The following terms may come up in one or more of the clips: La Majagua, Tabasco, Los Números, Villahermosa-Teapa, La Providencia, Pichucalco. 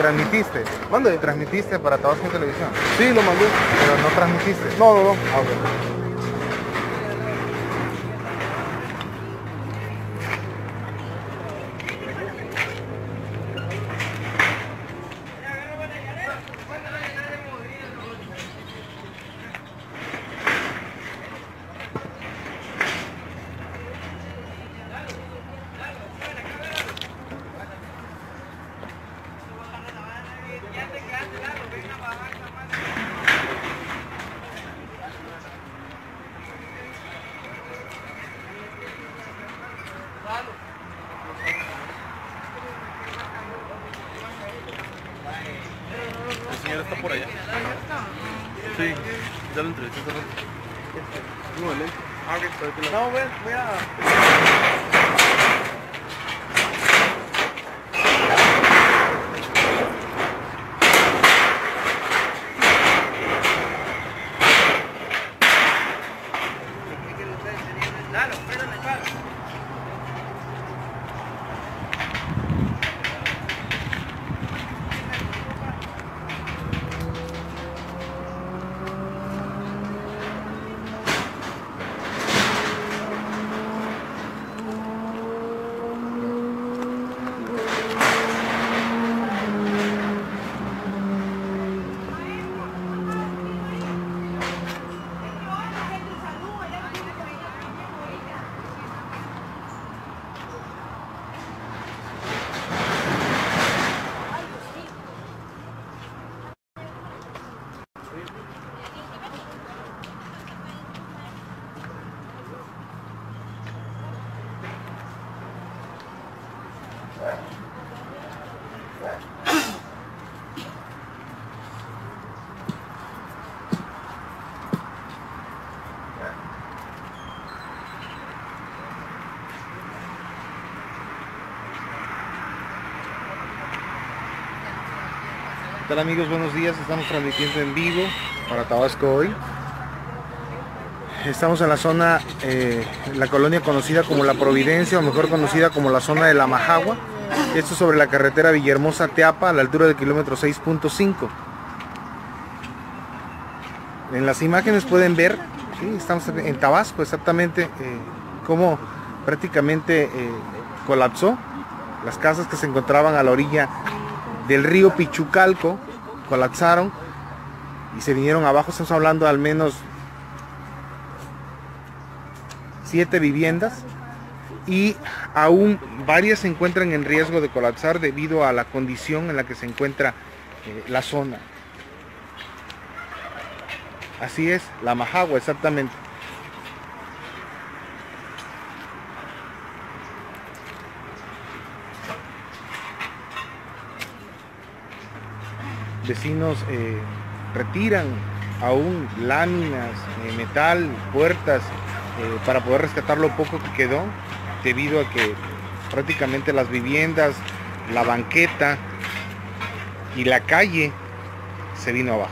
¿Transmitiste? ¿Mande? ¿Transmitiste para Tabasco en televisión? Sí, lo mandé. ¿Pero no transmitiste? No, no, no. Ah, okay. ¿Qué tal, amigos? Buenos días, estamos transmitiendo en vivo para Tabasco hoy. Estamos en la zona, la colonia conocida como La Providencia, o mejor conocida como la zona de La Majagua. Esto sobre la carretera Villahermosa-Teapa, a la altura del kilómetro 6.5. En las imágenes pueden ver, ¿sí? Estamos en Tabasco exactamente, cómo prácticamente colapsó las casas que se encontraban a la orilla del río Pichucalco. Colapsaron y se vinieron abajo. Estamos hablando de al menos 7 viviendas, y aún varias se encuentran en riesgo de colapsar debido a la condición en la que se encuentra la zona. Así es, La Majagua exactamente. Vecinos retiran aún láminas, metal, puertas, para poder rescatar lo poco que quedó, debido a que prácticamente las viviendas, la banqueta y la calle se vino abajo.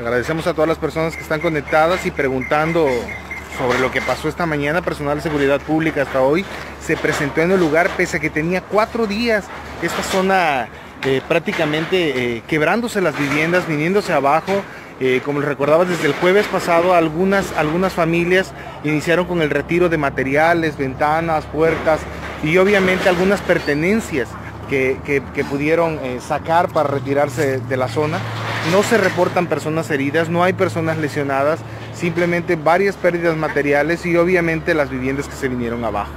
Agradecemos a todas las personas que están conectadas y preguntando sobre lo que pasó esta mañana. Personal de seguridad pública hasta hoy se presentó en el lugar, pese a que tenía 4 días esta zona prácticamente quebrándose las viviendas, viniéndose abajo. Como les recordaba, desde el jueves pasado algunas familias iniciaron con el retiro de materiales, ventanas, puertas y obviamente algunas pertenencias que pudieron sacar para retirarse de la zona. No se reportan personas heridas, no hay personas lesionadas, simplemente varias pérdidas materiales y obviamente las viviendas que se vinieron abajo.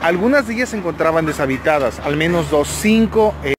Algunas de ellas se encontraban deshabitadas, al menos 5